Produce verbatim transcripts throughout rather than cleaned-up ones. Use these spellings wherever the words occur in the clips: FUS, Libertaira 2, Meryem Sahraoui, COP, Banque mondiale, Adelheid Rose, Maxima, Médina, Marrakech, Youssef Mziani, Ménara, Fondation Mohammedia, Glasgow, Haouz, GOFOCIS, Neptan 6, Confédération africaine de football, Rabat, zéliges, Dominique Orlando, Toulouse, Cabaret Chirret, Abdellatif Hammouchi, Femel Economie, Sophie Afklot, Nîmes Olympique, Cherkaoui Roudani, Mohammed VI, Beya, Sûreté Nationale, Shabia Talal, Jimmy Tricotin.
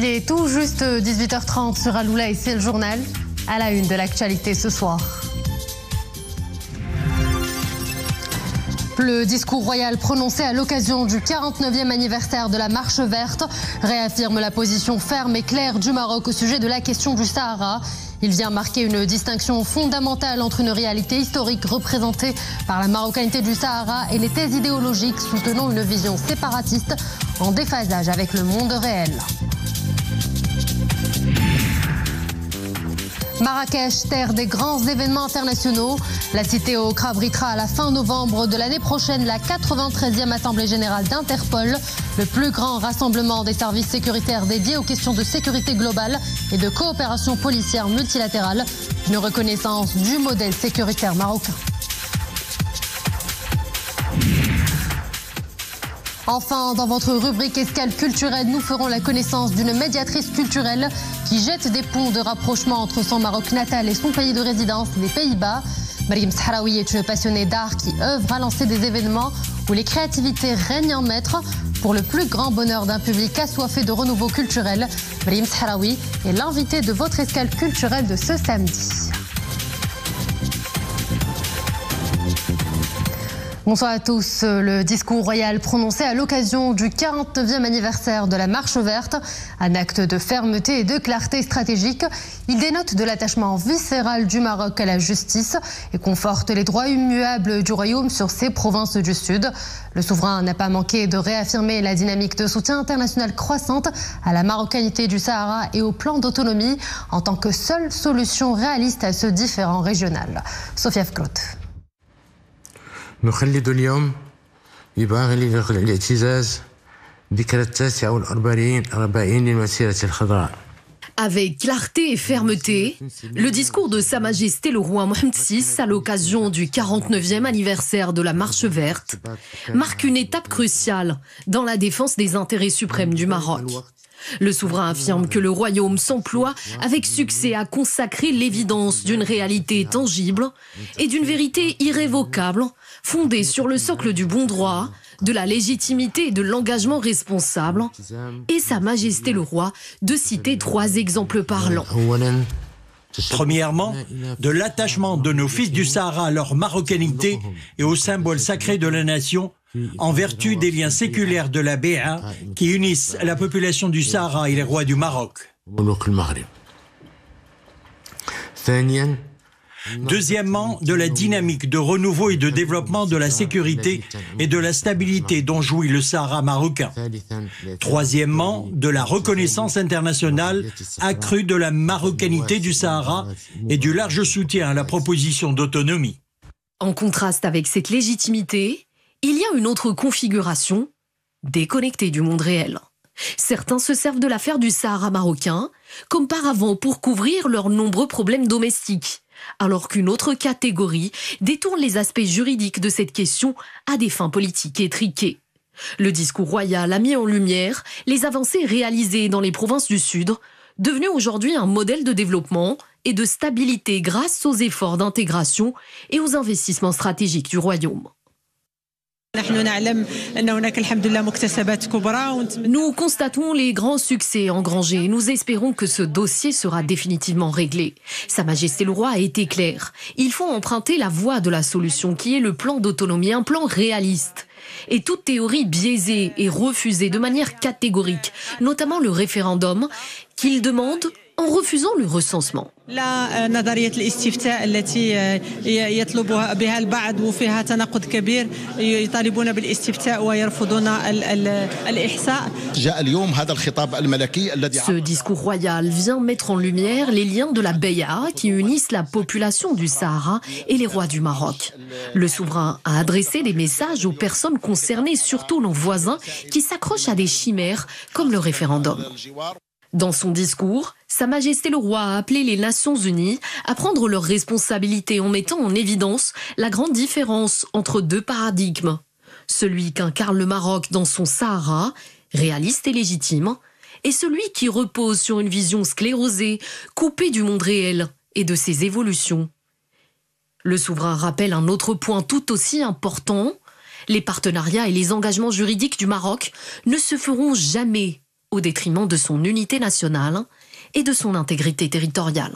Il est tout juste dix-huit heures trente sur Aloula et c'est le journal à la une de l'actualité ce soir. Le discours royal prononcé à l'occasion du quarante-neuvième anniversaire de la Marche Verte réaffirme la position ferme et claire du Maroc au sujet de la question du Sahara. Il vient marquer une distinction fondamentale entre une réalité historique représentée par la marocanité du Sahara et les thèses idéologiques soutenant une vision séparatiste en déphasage avec le monde réel. Marrakech, terre des grands événements internationaux. La cité au abritera à la fin novembre de l'année prochaine la quatre-vingt-treizième Assemblée Générale d'Interpol, le plus grand rassemblement des services sécuritaires dédiés aux questions de sécurité globale et de coopération policière multilatérale, une reconnaissance du modèle sécuritaire marocain. Enfin, dans votre rubrique escale culturelle, nous ferons la connaissance d'une médiatrice culturelle qui jette des ponts de rapprochement entre son Maroc natal et son pays de résidence, les Pays-Bas. Meryem Sahraoui est une passionnée d'art qui œuvre à lancer des événements où les créativités règnent en maître pour le plus grand bonheur d'un public assoiffé de renouveau culturel. Meryem Sahraoui est l'invitée de votre escale culturelle de ce samedi. Bonsoir à tous. Le discours royal prononcé à l'occasion du quarante-neuvième anniversaire de la Marche Verte, un acte de fermeté et de clarté stratégique. Il dénote de l'attachement viscéral du Maroc à la justice et conforte les droits immuables du royaume sur ses provinces du Sud. Le souverain n'a pas manqué de réaffirmer la dynamique de soutien international croissante à la marocanité du Sahara et au plan d'autonomie en tant que seule solution réaliste à ce différend régional. Sophie Afklot. نخلد اليوم يباغي الاعتزاز ذكرى التاسعة والأربعين أربعين للمسيرة الخضراء. Avec clarté et fermeté, le discours de Sa Majesté le roi Mohammed six à l'occasion du quarante-neuvième anniversaire de la Marche Verte marque une étape cruciale dans la défense des intérêts suprêmes du Maroc. Le souverain affirme que le royaume s'emploie avec succès à consacrer l'évidence d'une réalité tangible et d'une vérité irrévocable fondée sur le socle du bon droit, de la légitimité et de l'engagement responsable, et Sa Majesté le roi de citer trois exemples parlants. Premièrement, de l'attachement de nos fils du Sahara à leur marocanité et au symbole sacré de la nation, en vertu des liens séculaires de la Baya qui unissent la population du Sahara et les rois du Maroc. Deuxièmement, de la dynamique de renouveau et de développement de la sécurité et de la stabilité dont jouit le Sahara marocain. Troisièmement, de la reconnaissance internationale accrue de la marocanité du Sahara et du large soutien à la proposition d'autonomie. En contraste avec cette légitimité, il y a une autre configuration, déconnectée du monde réel. Certains se servent de l'affaire du Sahara marocain comme paravent pour couvrir leurs nombreux problèmes domestiques, alors qu'une autre catégorie détourne les aspects juridiques de cette question à des fins politiques étriquées. Le discours royal a mis en lumière les avancées réalisées dans les provinces du Sud, devenues aujourd'hui un modèle de développement et de stabilité grâce aux efforts d'intégration et aux investissements stratégiques du royaume. Nous constatons les grands succès engrangés et nous espérons que ce dossier sera définitivement réglé. Sa Majesté le roi a été claire. Il faut emprunter la voie de la solution qui est le plan d'autonomie, un plan réaliste. Et toute théorie biaisée est refusée de manière catégorique, notamment le référendum qu'il demande en refusant le recensement. Ce discours royal vient mettre en lumière les liens de la Beya qui unissent la population du Sahara et les rois du Maroc. Le souverain a adressé des messages aux personnes concernées, surtout nos voisins, qui s'accrochent à des chimères comme le référendum. Dans son discours, Sa Majesté le roi a appelé les Nations Unies à prendre leurs responsabilités en mettant en évidence la grande différence entre deux paradigmes. Celui qu'incarne le Maroc dans son Sahara, réaliste et légitime, et celui qui repose sur une vision sclérosée, coupée du monde réel et de ses évolutions. Le souverain rappelle un autre point tout aussi important : les partenariats et les engagements juridiques du Maroc ne se feront jamais au détriment de son unité nationale et de son intégrité territoriale.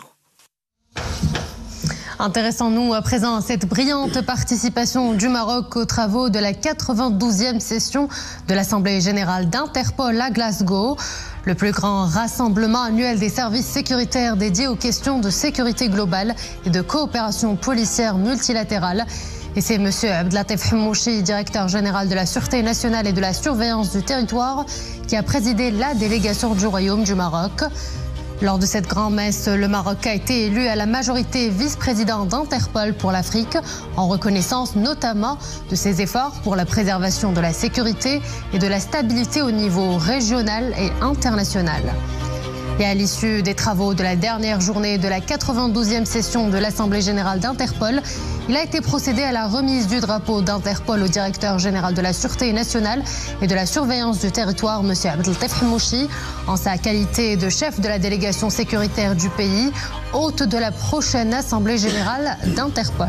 Intéressons-nous à présent à cette brillante participation du Maroc aux travaux de la quatre-vingt-douzième session de l'Assemblée générale d'Interpol à Glasgow. Le plus grand rassemblement annuel des services sécuritaires dédiés aux questions de sécurité globale et de coopération policière multilatérale. Et c'est M. Abdellatif Hammouchi, directeur général de la Sûreté Nationale et de la Surveillance du Territoire, qui a présidé la délégation du Royaume du Maroc. Lors de cette grand-messe, le Maroc a été élu à la majorité vice-président d'Interpol pour l'Afrique, en reconnaissance notamment de ses efforts pour la préservation de la sécurité et de la stabilité au niveau régional et international. Et à l'issue des travaux de la dernière journée de la quatre-vingt-douzième session de l'Assemblée générale d'Interpol, il a été procédé à la remise du drapeau d'Interpol au directeur général de la Sûreté nationale et de la surveillance du territoire, M. Abdellatif Hammouchi, en sa qualité de chef de la délégation sécuritaire du pays, hôte de la prochaine Assemblée générale d'Interpol.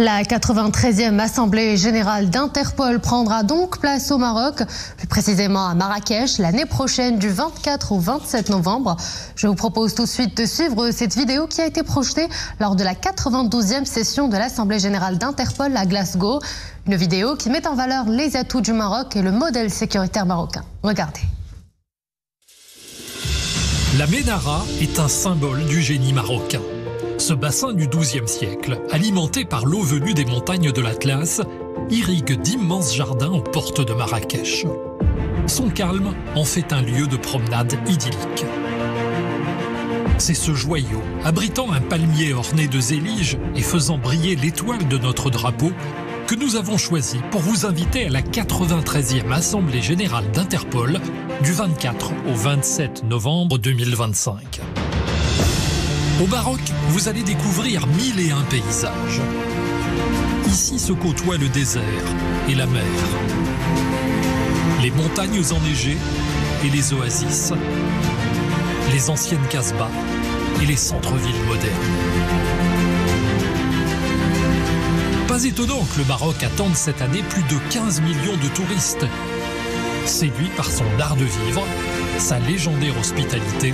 La quatre-vingt-treizième Assemblée générale d'Interpol prendra donc place au Maroc, plus précisément à Marrakech, l'année prochaine du vingt-quatre au vingt-sept novembre. Je vous propose tout de suite de suivre cette vidéo qui a été projetée lors de la quatre-vingt-douzième session de l'Assemblée générale d'Interpol à Glasgow. Une vidéo qui met en valeur les atouts du Maroc et le modèle sécuritaire marocain. Regardez. La Ménara est un symbole du génie marocain. Ce bassin du douzième siècle, alimenté par l'eau venue des montagnes de l'Atlas, irrigue d'immenses jardins aux portes de Marrakech. Son calme en fait un lieu de promenade idyllique. C'est ce joyau, abritant un palmier orné de zéliges et faisant briller l'étoile de notre drapeau, que nous avons choisi pour vous inviter à la quatre-vingt-treizième Assemblée générale d'Interpol du vingt-quatre au vingt-sept novembre deux mille vingt-cinq. Au Maroc, vous allez découvrir mille et un paysages. Ici se côtoient le désert et la mer, les montagnes enneigées et les oasis, les anciennes casbahs et les centres-villes modernes. Pas étonnant que le Maroc attende cette année plus de quinze millions de touristes, séduits par son art de vivre, sa légendaire hospitalité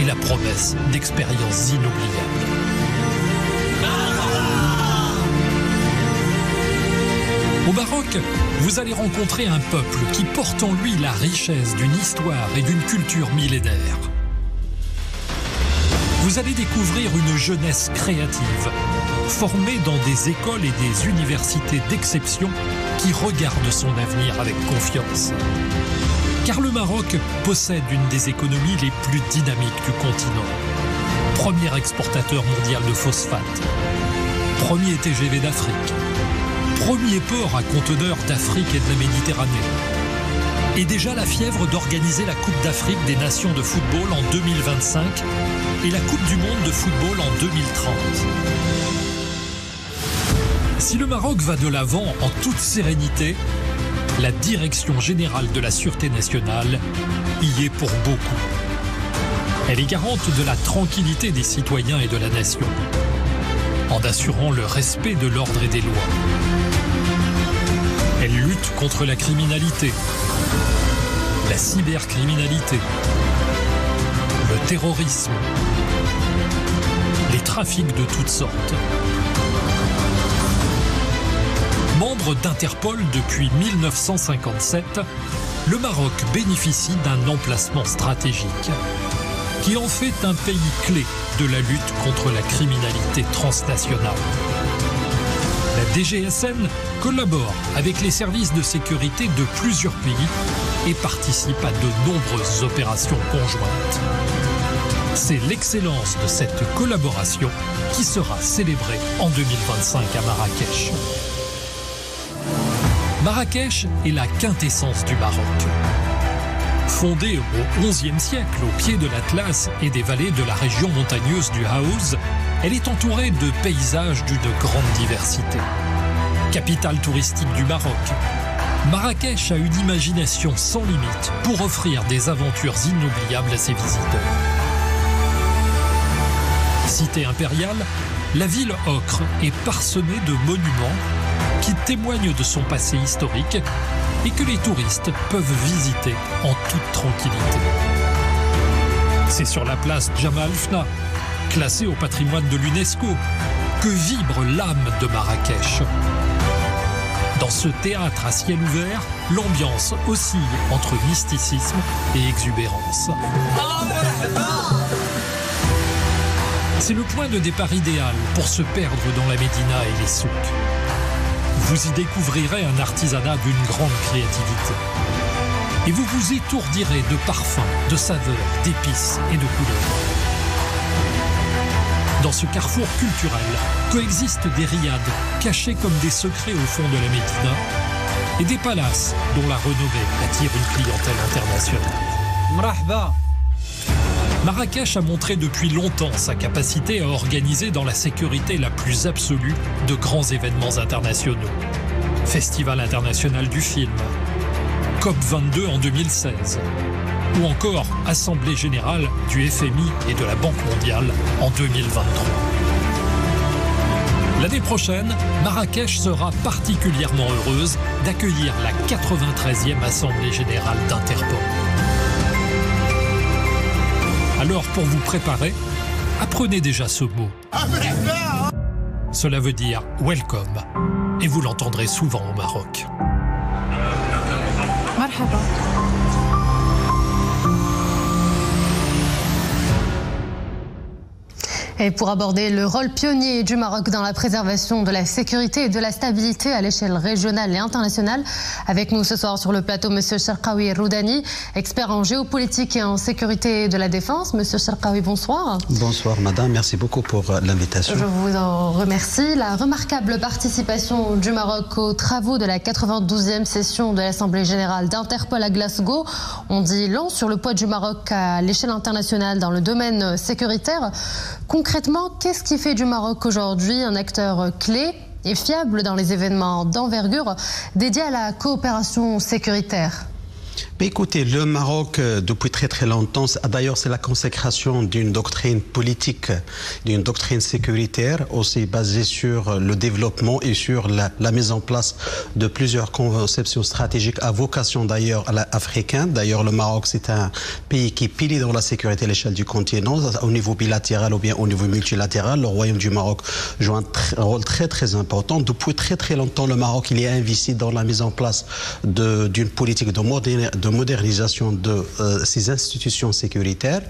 et la promesse d'expériences inoubliables. Au Maroc, vous allez rencontrer un peuple qui porte en lui la richesse d'une histoire et d'une culture millénaire. Vous allez découvrir une jeunesse créative, formée dans des écoles et des universités d'exception qui regardent son avenir avec confiance. Car le Maroc possède une des économies les plus dynamiques du continent. Premier exportateur mondial de phosphate, premier T G V d'Afrique, premier port à conteneurs d'Afrique et de la Méditerranée. Et déjà la fièvre d'organiser la Coupe d'Afrique des Nations de football en deux mille vingt-cinq et la Coupe du Monde de football en deux mille trente. Si le Maroc va de l'avant en toute sérénité, la Direction Générale de la Sûreté Nationale y est pour beaucoup. Elle est garante de la tranquillité des citoyens et de la nation, en assurant le respect de l'ordre et des lois. Elle lutte contre la criminalité, la cybercriminalité, le terrorisme, les trafics de toutes sortes. Membre d'Interpol depuis mille neuf cent cinquante-sept, le Maroc bénéficie d'un emplacement stratégique qui en fait un pays clé de la lutte contre la criminalité transnationale. La D G S N collabore avec les services de sécurité de plusieurs pays et participe à de nombreuses opérations conjointes. C'est l'excellence de cette collaboration qui sera célébrée en deux mille vingt-cinq à Marrakech. Marrakech est la quintessence du Maroc. Fondée au onzième siècle au pied de l'Atlas et des vallées de la région montagneuse du Haouz, elle est entourée de paysages d'une grande diversité. Capitale touristique du Maroc, Marrakech a une imagination sans limite pour offrir des aventures inoubliables à ses visiteurs. Cité impériale, la ville ocre est parsemée de monuments qui témoignent de son passé historique et que les touristes peuvent visiter en toute tranquillité. C'est sur la place Jemaa el-Fna, classée au patrimoine de l'UNESCO, que vibre l'âme de Marrakech. Dans ce théâtre à ciel ouvert, l'ambiance oscille entre mysticisme et exubérance. C'est le point de départ idéal pour se perdre dans la Médina et les souks. Vous y découvrirez un artisanat d'une grande créativité. Et vous vous étourdirez de parfums, de saveurs, d'épices et de couleurs. Dans ce carrefour culturel, coexistent des riades cachées comme des secrets au fond de la Médina et des palaces dont la renommée attire une clientèle internationale. Marrakech a montré depuis longtemps sa capacité à organiser dans la sécurité la plus absolue de grands événements internationaux. Festival international du film, COP vingt-deux en deux mille seize, ou encore Assemblée générale du F M I et de la Banque mondiale en deux mille vingt-trois. L'année prochaine, Marrakech sera particulièrement heureuse d'accueillir la quatre-vingt-treizième Assemblée générale d'Interpol. Alors, pour vous préparer, apprenez déjà ce mot. Cela veut dire « welcome » et vous l'entendrez souvent au Maroc. Et pour aborder le rôle pionnier du Maroc dans la préservation de la sécurité et de la stabilité à l'échelle régionale et internationale, avec nous ce soir sur le plateau, M. Cherkaoui Roudani, expert en géopolitique et en sécurité de la défense. M. Cherkaoui, bonsoir. Bonsoir, madame. Merci beaucoup pour l'invitation. Je vous en remercie. La remarquable participation du Maroc aux travaux de la quatre-vingt-douzième session de l'Assemblée générale d'Interpol à Glasgow, on dit long sur le poids du Maroc à l'échelle internationale dans le domaine sécuritaire. Concrètement, qu'est-ce qui fait du Maroc aujourd'hui un acteur clé et fiable dans les événements d'envergure dédiés à la coopération sécuritaire ? Écoutez, le Maroc, depuis très très longtemps, d'ailleurs c'est la consécration d'une doctrine politique, d'une doctrine sécuritaire, aussi basée sur le développement et sur la, la mise en place de plusieurs conceptions stratégiques à vocation d'ailleurs africaine. D'ailleurs le Maroc c'est un pays qui pile dans la sécurité à l'échelle du continent, au niveau bilatéral ou bien au niveau multilatéral. Le royaume du Maroc joue un, très, un rôle très très important. Depuis très très longtemps, le Maroc il est investi dans la mise en place d'une politique de modernisation modernisation de euh, ces institutions sécuritaires.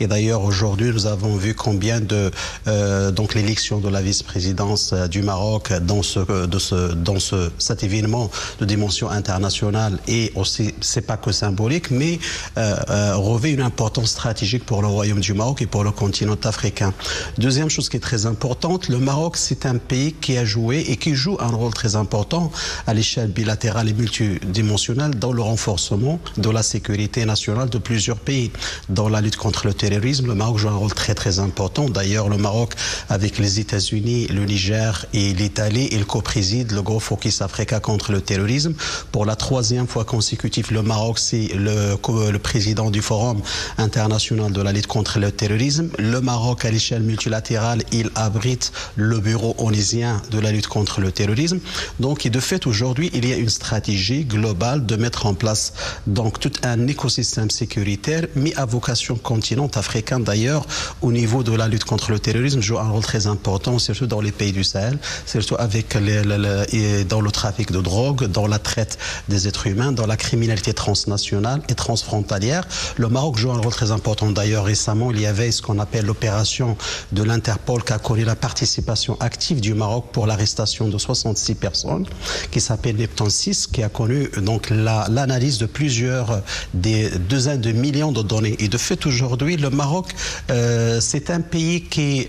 Et d'ailleurs, aujourd'hui, nous avons vu combien de euh, donc l'élection de la vice-présidence euh, du Maroc dans, ce, euh, de ce, dans ce, cet événement de dimension internationale et aussi, c'est pas que symbolique, mais euh, euh, revêt une importance stratégique pour le royaume du Maroc et pour le continent africain. Deuxième chose qui est très importante, le Maroc, c'est un pays qui a joué et qui joue un rôle très important à l'échelle bilatérale et multidimensionnelle dans le renforcement de la sécurité nationale de plusieurs pays. Dans la lutte contre le terrorisme, le Maroc joue un rôle très très important. D'ailleurs, le Maroc, avec les États-Unis, le Niger et l'Italie, il co-préside le GOFOCIS Africa contre le terrorisme. Pour la troisième fois consécutive, le Maroc, c'est le, le président du Forum international de la lutte contre le terrorisme. Le Maroc, à l'échelle multilatérale, il abrite le bureau onusien de la lutte contre le terrorisme. Donc, et de fait, aujourd'hui, il y a une stratégie globale de mettre en place donc tout un écosystème sécuritaire, mais à vocation continent africain d'ailleurs, au niveau de la lutte contre le terrorisme, joue un rôle très important, surtout dans les pays du Sahel, surtout avec les, les, les, dans le trafic de drogue, dans la traite des êtres humains, dans la criminalité transnationale et transfrontalière. Le Maroc joue un rôle très important. D'ailleurs, récemment, il y avait ce qu'on appelle l'opération de l'Interpol qui a connu la participation active du Maroc pour l'arrestation de soixante-six personnes, qui s'appelle Neptan six, qui a connu donc l'analyse la, de plus plusieurs des deuxièmes de millions de données. Et de fait, aujourd'hui, le Maroc, euh, c'est un pays qui, il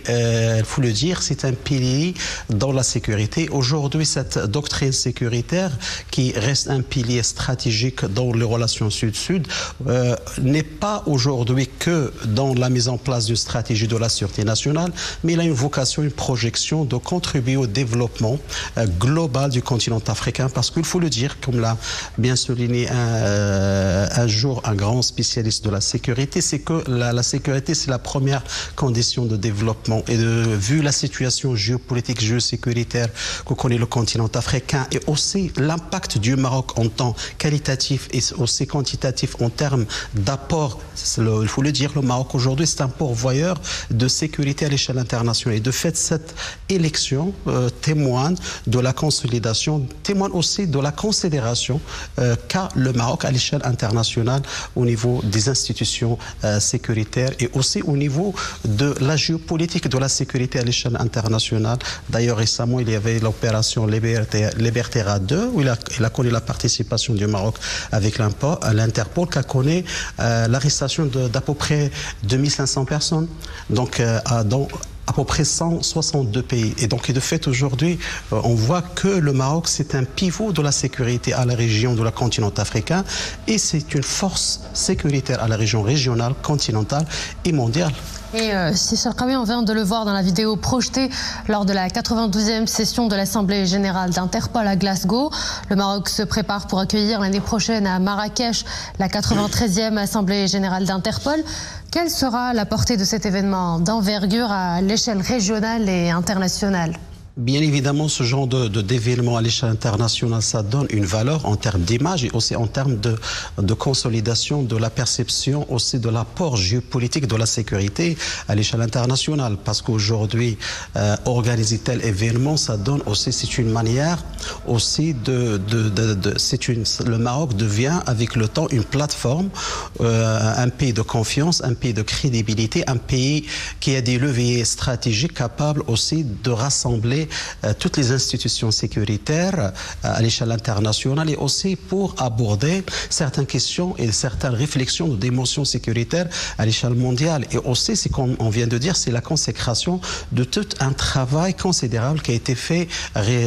euh, faut le dire, c'est un pilier dans la sécurité. Aujourd'hui, cette doctrine sécuritaire, qui reste un pilier stratégique dans les relations sud-sud, euh, n'est pas aujourd'hui que dans la mise en place d'une stratégie de la Sûreté nationale, mais il a une vocation, une projection de contribuer au développement euh, global du continent africain, parce qu'il faut le dire, comme l'a bien souligné un, euh, un jour un grand spécialiste de la sécurité, c'est que la, la sécurité, c'est la première condition de développement. Et de, vu la situation géopolitique, géosécuritaire que connaît le continent africain, et aussi l'impact du Maroc en temps qualitatif et aussi quantitatif en termes d'apport, il faut le dire, le Maroc aujourd'hui, c'est un pourvoyeur de sécurité à l'échelle internationale. Et de fait, cette élection euh, témoigne de la consolidation, témoigne aussi de la considération euh, qu'a le Maroc à l'échelle internationale au niveau des institutions euh, sécuritaires et aussi au niveau de la géopolitique de la sécurité à l'échelle internationale. D'ailleurs, récemment, il y avait l'opération Libertaira deux, où il a, il a connu la participation du Maroc avec l'Interpol, qui a connu euh, l'arrestation d'à peu près deux mille cinq cents personnes. Donc, euh, dans à peu près cent soixante-deux pays. Et donc, de fait, aujourd'hui, on voit que le Maroc, c'est un pivot de la sécurité à la région de la continent africain, et c'est une force sécuritaire à la région régionale, continentale et mondiale. Et euh, si Cherkaoui, on vient de le voir dans la vidéo projetée lors de la quatre-vingt-douzième session de l'Assemblée générale d'Interpol à Glasgow. Le Maroc se prépare pour accueillir l'année prochaine à Marrakech la quatre-vingt-treizième Assemblée générale d'Interpol. Quelle sera la portée de cet événement d'envergure à l'échelle régionale et internationale ? Bien évidemment, ce genre de, de développement à l'échelle internationale, ça donne une valeur en termes d'image et aussi en termes de, de consolidation de la perception, aussi de l'apport géopolitique de la sécurité à l'échelle internationale. Parce qu'aujourd'hui, euh, organiser tel événement, ça donne aussi, c'est une manière aussi de, de, de, de c'est une, le Maroc devient avec le temps une plateforme, euh, un pays de confiance, un pays de crédibilité, un pays qui a des leviers stratégiques capables aussi de rassembler toutes les institutions sécuritaires à l'échelle internationale et aussi pour aborder certaines questions et certaines réflexions de dimension sécuritaire à l'échelle mondiale. Et aussi, c'est comme on vient de dire, c'est la consécration de tout un travail considérable qui a été fait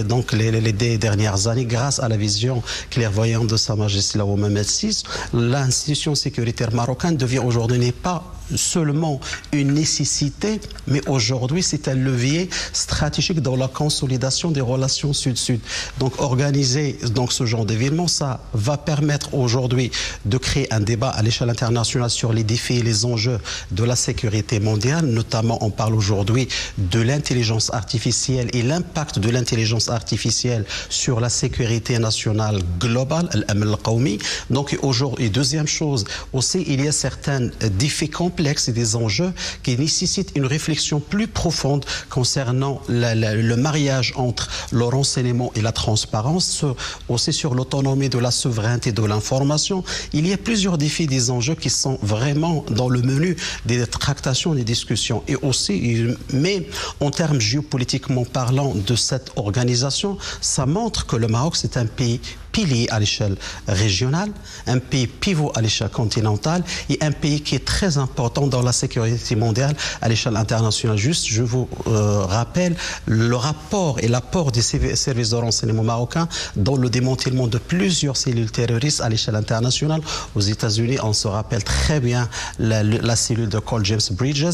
donc les, les, les dernières années grâce à la vision clairvoyante de Sa Majesté la Mohammed six. L'institution sécuritaire marocaine devient aujourd'hui n'est pas seulement une nécessité, mais aujourd'hui c'est un levier stratégique dans la consolidation des relations sud-sud. Donc organiser donc ce genre d'événement, ça va permettre aujourd'hui de créer un débat à l'échelle internationale sur les défis et les enjeux de la sécurité mondiale. Notamment, on parle aujourd'hui de l'intelligence artificielle et l'impact de l'intelligence artificielle sur la sécurité nationale globale, al-qawmi. Donc aujourd'hui, deuxième chose aussi, il y a certains défis complexes et des enjeux qui nécessitent une réflexion plus profonde concernant la, la, le mariage entre le renseignement et la transparence, aussi sur l'autonomie de la souveraineté de l'information. Il y a plusieurs défis, des enjeux qui sont vraiment dans le menu des tractations, des discussions. Et aussi, mais en termes géopolitiquement parlant de cette organisation, ça montre que le Maroc, c'est un pays pilier à l'échelle régionale, un pays pivot à l'échelle continentale et un pays qui est très important dans la sécurité mondiale à l'échelle internationale. Juste, je vous euh, rappelle le rapport et l'apport des services de renseignement marocains dans le démantèlement de plusieurs cellules terroristes à l'échelle internationale. Aux États-Unis, on se rappelle très bien la, la cellule de Cole James Bridges,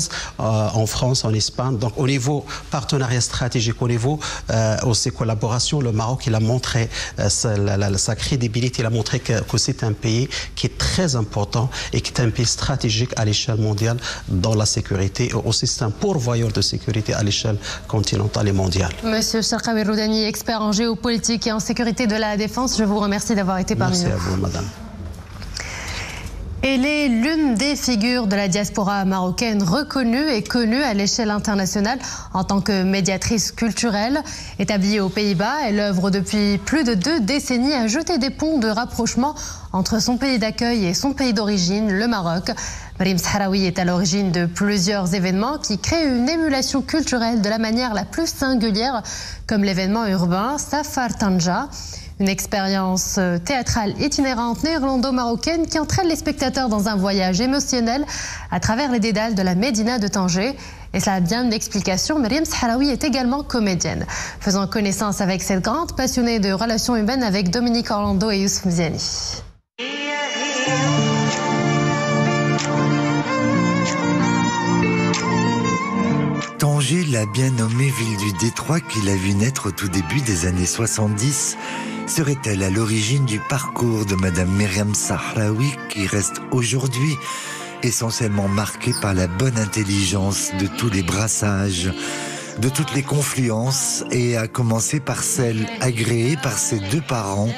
euh, en France, en Espagne. Donc au niveau partenariat stratégique, au niveau euh, aussi collaboration, le Maroc, il a montré euh, la, la sa crédibilité, il a montré que, que c'est un pays qui est très important et qui est un pays stratégique à l'échelle mondiale dans la sécurité. Et aussi, c'est un pourvoyeur de sécurité à l'échelle continentale et mondiale. Monsieur Cherkaoui Roudani, expert en géopolitique et en sécurité de la défense, je vous remercie d'avoir été parmi nous. Merci à vous, madame. Elle est l'une des figures de la diaspora marocaine reconnue et connue à l'échelle internationale en tant que médiatrice culturelle. Établie aux Pays-Bas, elle œuvre depuis plus de deux décennies à jeter des ponts de rapprochement entre son pays d'accueil et son pays d'origine, le Maroc. Meryem Sahraoui est à l'origine de plusieurs événements qui créent une émulation culturelle de la manière la plus singulière, comme l'événement urbain Safar Tanja. Une expérience théâtrale itinérante néerlando-marocaine qui entraîne les spectateurs dans un voyage émotionnel à travers les dédales de la Médina de Tanger. Et cela a bien une explication, Meryem Sahraoui est également comédienne. Faisant connaissance avec cette grande passionnée de relations humaines avec Dominique Orlando et Youssef Mziani. Tanger, la bien nommée ville du Détroit qu'il a vu naître au tout début des années soixante-dix, serait-elle à l'origine du parcours de Madame Meryem Sahraoui qui reste aujourd'hui essentiellement marquée par la bonne intelligence de tous les brassages, de toutes les confluences, et à commencer par celle agréée par ses deux parents,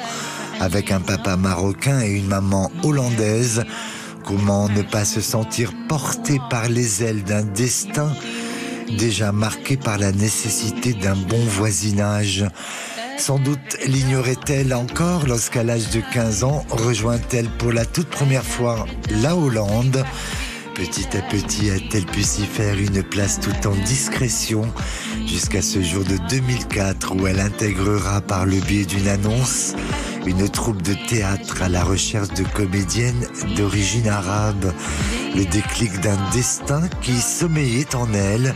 avec un papa marocain et une maman hollandaise. Comment ne pas se sentir porté par les ailes d'un destin déjà marqué par la nécessité d'un bon voisinage? Sans doute l'ignorait-elle encore lorsqu'à l'âge de quinze ans, rejoint-elle pour la toute première fois la Hollande. Petit à petit a-t-elle pu s'y faire une place tout en discrétion jusqu'à ce jour de deux mille quatre où elle intégrera par le biais d'une annonce une troupe de théâtre à la recherche de comédiennes d'origine arabe. Le déclic d'un destin qui sommeillait en elle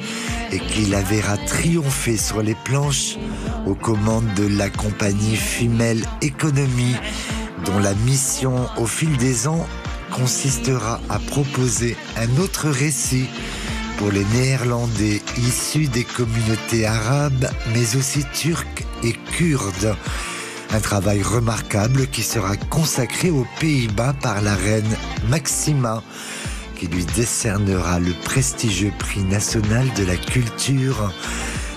et qui la verra triompher sur les planches aux commandes de la compagnie Femel Economie, dont la mission au fil des ans consistera à proposer un autre récit pour les Néerlandais issus des communautés arabes mais aussi turques et kurdes. Un travail remarquable qui sera consacré aux Pays-Bas par la reine Maxima, qui lui décernera le prestigieux prix national de la culture.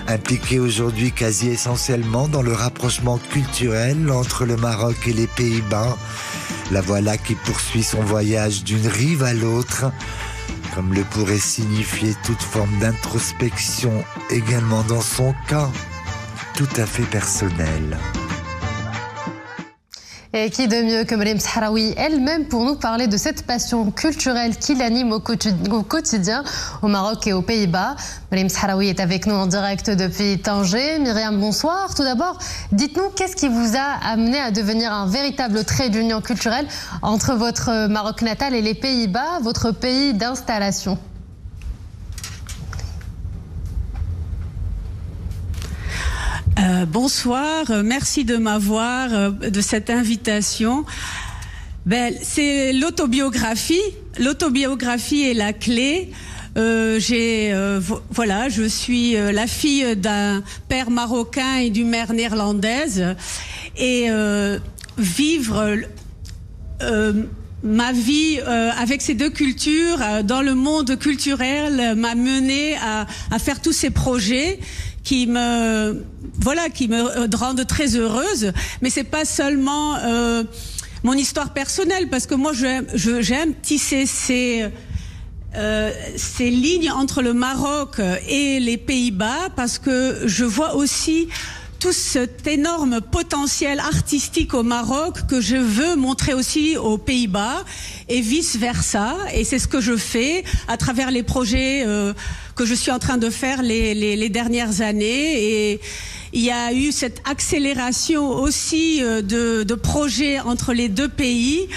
Impliquée aujourd'hui quasi essentiellement dans le rapprochement culturel entre le Maroc et les Pays-Bas, la voilà qui poursuit son voyage d'une rive à l'autre, comme le pourrait signifier toute forme d'introspection, également dans son cas tout à fait personnel. Et qui de mieux que Meryem Sahraoui elle-même pour nous parler de cette passion culturelle qui l'anime au quotidien au Maroc et aux Pays-Bas. Meryem Sahraoui est avec nous en direct depuis Tanger. Meryem, bonsoir. Tout d'abord, dites-nous qu'est-ce qui vous a amené à devenir un véritable trait d'union culturelle entre votre Maroc natal et les Pays-Bas, votre pays d'installation ? Euh, bonsoir, merci de m'avoir, euh, de cette invitation. Ben, c'est l'autobiographie. L'autobiographie est la clé. Euh, j'ai, euh, vo voilà, je suis euh, la fille d'un père marocain et d'une mère néerlandaise. Et euh, vivre euh, ma vie euh, avec ces deux cultures euh, dans le monde culturel euh, m'a menée à, à faire tous ces projets qui me voilà qui me rendent très heureuse, mais c'est pas seulement euh, mon histoire personnelle, parce que moi je j'aime tisser ces euh, ces lignes entre le Maroc et les Pays-Bas, parce que je vois aussi tout cet énorme potentiel artistique au Maroc que je veux montrer aussi aux Pays-Bas et vice-versa. Et c'est ce que je fais à travers les projets euh, que je suis en train de faire les, les, les dernières années. Et il y a eu cette accélération aussi euh, de, de projets entre les deux pays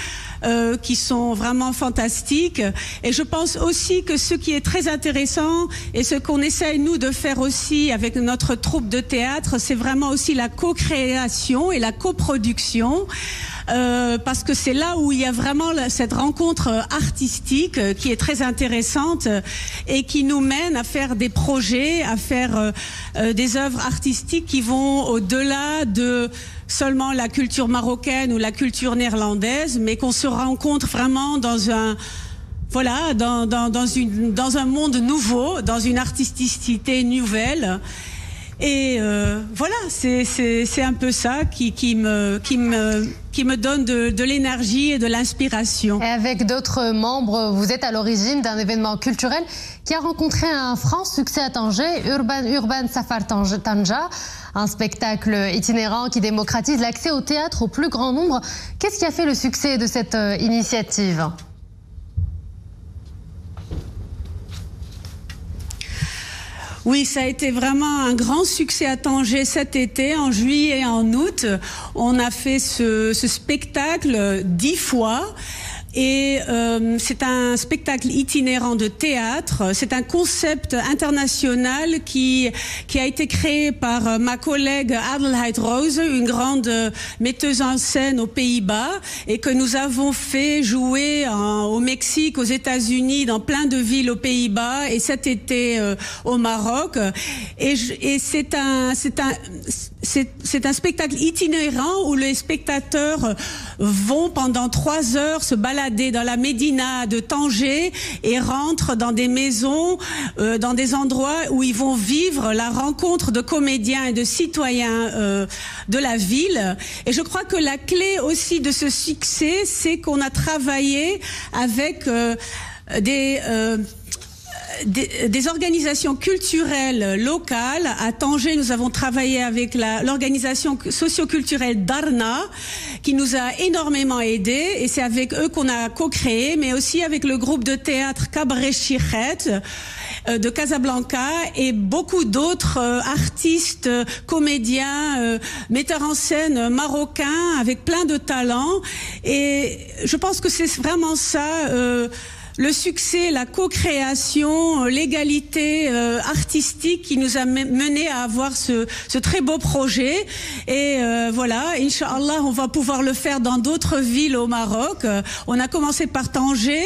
euh, qui sont vraiment fantastiques. Et je pense aussi que ce qui est très intéressant et ce qu'on essaye nous de faire aussi avec notre troupe de théâtre, c'est vraiment aussi la co-création et la coproduction. Euh, parce que c'est là où il y a vraiment cette rencontre artistique euh, qui est très intéressante euh, et qui nous mène à faire des projets, à faire euh, euh, des œuvres artistiques qui vont au-delà de seulement la culture marocaine ou la culture néerlandaise, mais qu'on se rencontre vraiment dans un voilà dans dans dans une dans un monde nouveau, dans une artisticité nouvelle. Et euh, voilà, c'est un peu ça qui, qui, me, qui, me, qui me donne de, de l'énergie et de l'inspiration. Et avec d'autres membres, vous êtes à l'origine d'un événement culturel qui a rencontré un franc succès à Tanger, Urban, Urban Safar Tanja, un spectacle itinérant qui démocratise l'accès au théâtre au plus grand nombre. Qu'est-ce qui a fait le succès de cette initiative ? Oui, ça a été vraiment un grand succès à Tanger cet été, en juillet et en août. On a fait ce, ce spectacle dix fois. Et euh, c'est un spectacle itinérant de théâtre. C'est un concept international qui qui a été créé par euh, ma collègue Adelheid Rose, une grande euh, metteuse en scène aux Pays-Bas, et que nous avons fait jouer en, au Mexique, aux États-Unis, dans plein de villes aux Pays-Bas, et cet été euh, au Maroc. Et, et c'est un c'est un c'est c'est un spectacle itinérant où les spectateurs vont pendant trois heures se balader dans la Médina de Tanger et rentrent dans des maisons, euh, dans des endroits où ils vont vivre la rencontre de comédiens et de citoyens euh, de la ville. Et je crois que la clé aussi de ce succès, c'est qu'on a travaillé avec euh, des... Euh, Des, des organisations culturelles locales. À Tanger, nous avons travaillé avec la, l'organisation socioculturelle Darna, qui nous a énormément aidés, et c'est avec eux qu'on a co-créé, mais aussi avec le groupe de théâtre Cabaret Chirret euh, de Casablanca et beaucoup d'autres euh, artistes, euh, comédiens, euh, metteurs en scène euh, marocains avec plein de talents. Et je pense que c'est vraiment ça... Euh, Le succès, la co-création, l'égalité euh, artistique qui nous a mené à avoir ce, ce très beau projet. Et euh, voilà, Inch'Allah, on va pouvoir le faire dans d'autres villes au Maroc. Euh, on a commencé par Tanger,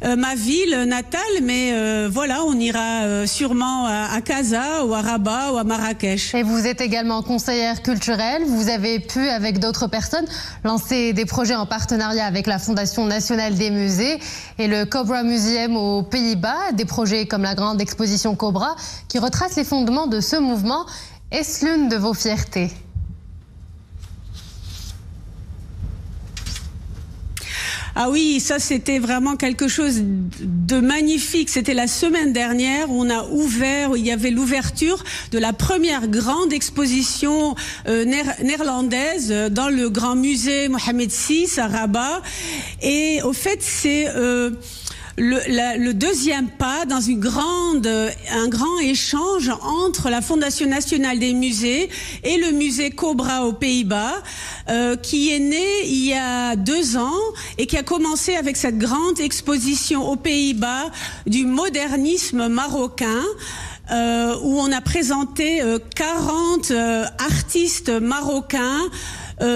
euh, ma ville natale, mais euh, voilà, on ira euh, sûrement à, à Casa ou à Rabat ou à Marrakech. Et vous êtes également conseillère culturelle. Vous avez pu, avec d'autres personnes, lancer des projets en partenariat avec la Fondation nationale des musées et le COP Museum aux Pays-Bas, des projets comme la grande exposition Cobra qui retrace les fondements de ce mouvement. Est-ce l'une de vos fiertés ? Ah oui, ça c'était vraiment quelque chose de magnifique. C'était la semaine dernière, on a ouvert, il y avait l'ouverture de la première grande exposition euh, néerlandaise dans le grand musée Mohammed six à Rabat. Et au fait, c'est... Euh Le, la, le deuxième pas dans une grande, un grand échange entre la Fondation nationale des musées et le musée Cobra aux Pays-Bas, euh, qui est né il y a deux ans et qui a commencé avec cette grande exposition aux Pays-Bas du modernisme marocain. Euh, où on a présenté euh, quarante euh, artistes marocains euh,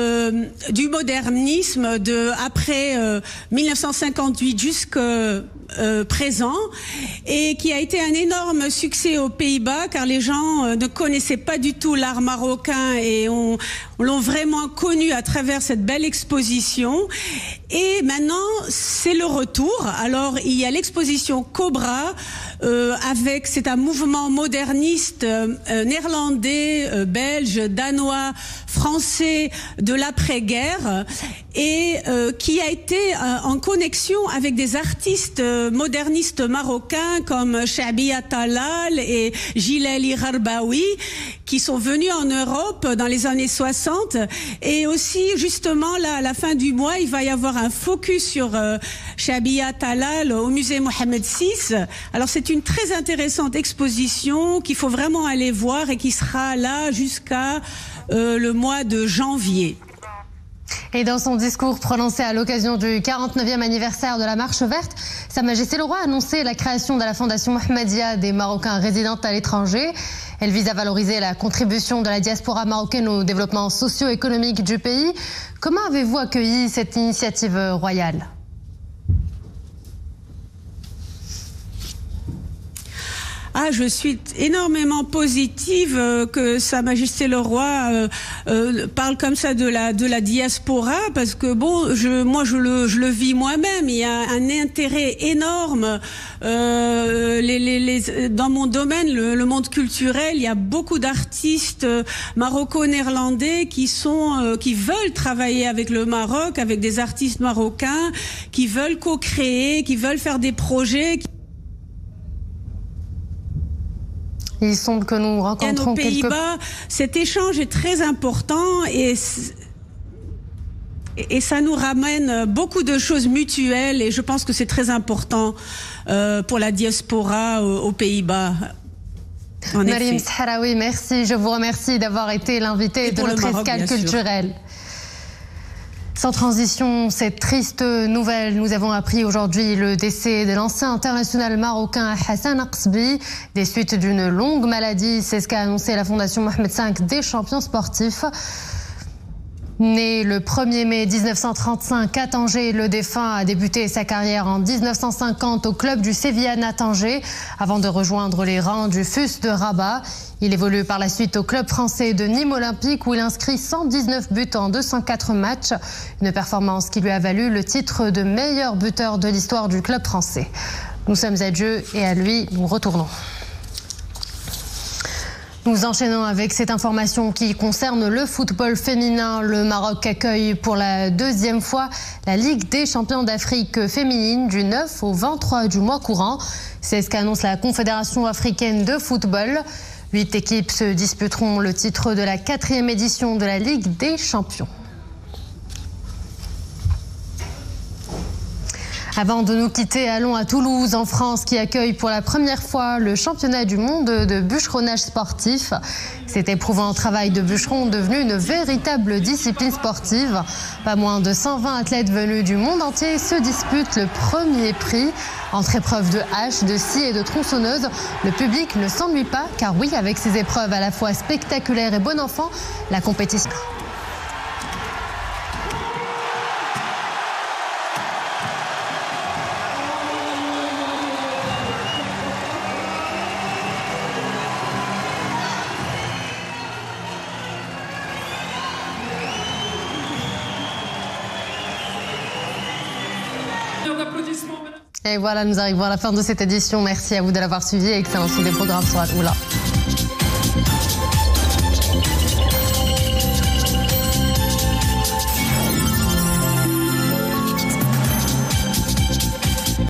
du modernisme de après euh, mille neuf cent cinquante-huit jusqu'à euh, présent, et qui a été un énorme succès aux Pays-Bas car les gens euh, ne connaissaient pas du tout l'art marocain et on, on l'ont vraiment connu à travers cette belle exposition. Et maintenant c'est le retour. Alors il y a l'exposition Cobra euh, avec, c'est un mouvement moderniste euh, néerlandais, euh, belge, danois, français de l'après-guerre, et euh, qui a été euh, en connexion avec des artistes euh, modernistes marocains comme Shabia Talal et Jilali Harbaoui, qui sont venus en Europe dans les années soixante. Et aussi justement là, à la fin du mois, il va y avoir un focus sur euh, Shabia Talal au musée Mohammed six. Alors c'est une très intéressante exposition qu'il faut vraiment aller voir et qui sera là jusqu'à euh, le mois de janvier. Et dans son discours prononcé à l'occasion du quarante-neuvième anniversaire de la Marche Verte, Sa Majesté le Roi a annoncé la création de la Fondation Mohammedia des Marocains résidents à l'étranger. Elle vise à valoriser la contribution de la diaspora marocaine au développement socio-économique du pays. Comment avez-vous accueilli cette initiative royale ? Ah, je suis énormément positive euh, que Sa Majesté le Roi euh, euh, parle comme ça de la de la diaspora, parce que bon, je moi je le je le vis moi-même. Il y a un intérêt énorme euh, les, les les dans mon domaine, le, le monde culturel. Il y a beaucoup d'artistes maroco-néerlandais qui sont euh, qui veulent travailler avec le Maroc, avec des artistes marocains, qui veulent co-créer, qui veulent faire des projets. Qui... Il semble que nous rencontrons quelques... Pays-Bas, cet échange est très important et, et ça nous ramène beaucoup de choses mutuelles, et je pense que c'est très important euh, pour la diaspora aux, aux Pays-Bas. Meryem Sahraoui, merci. Je vous remercie d'avoir été l'invité de notre escale culturelle. Sans transition, cette triste nouvelle, nous avons appris aujourd'hui le décès de l'ancien international marocain Hassan Aqsbi, des suites d'une longue maladie. C'est ce qu'a annoncé la Fondation Mohammed cinq des champions sportifs. Né le premier mai mille neuf cent trente-cinq à Tanger, le défunt a débuté sa carrière en mille neuf cent cinquante au club du Sévillane à Tanger, avant de rejoindre les rangs du F U S de Rabat. Il évolue par la suite au club français de Nîmes Olympique, où il inscrit cent dix-neuf buts en deux cent quatre matchs. Une performance qui lui a valu le titre de meilleur buteur de l'histoire du club français. Nous sommes à Dieu et à lui, nous retournons. Nous enchaînons avec cette information qui concerne le football féminin. Le Maroc accueille pour la deuxième fois la Ligue des champions d'Afrique féminine du neuf au vingt-trois du mois courant. C'est ce qu'annonce la Confédération africaine de football. Huit équipes se disputeront le titre de la quatrième édition de la Ligue des champions. Avant de nous quitter, allons à Toulouse, en France, qui accueille pour la première fois le championnat du monde de bûcheronnage sportif. Cet éprouvant travail de bûcheron devenu une véritable discipline sportive. Pas moins de cent vingt athlètes venus du monde entier se disputent le premier prix. Entre épreuves de hache, de scie et de tronçonneuse, le public ne s'ennuie pas, car oui, avec ces épreuves à la fois spectaculaires et bon enfant, la compétition... Et voilà, nous arrivons à la fin de cette édition. Merci à vous de l'avoir suivi et excellent sur des programmes sur Aloula.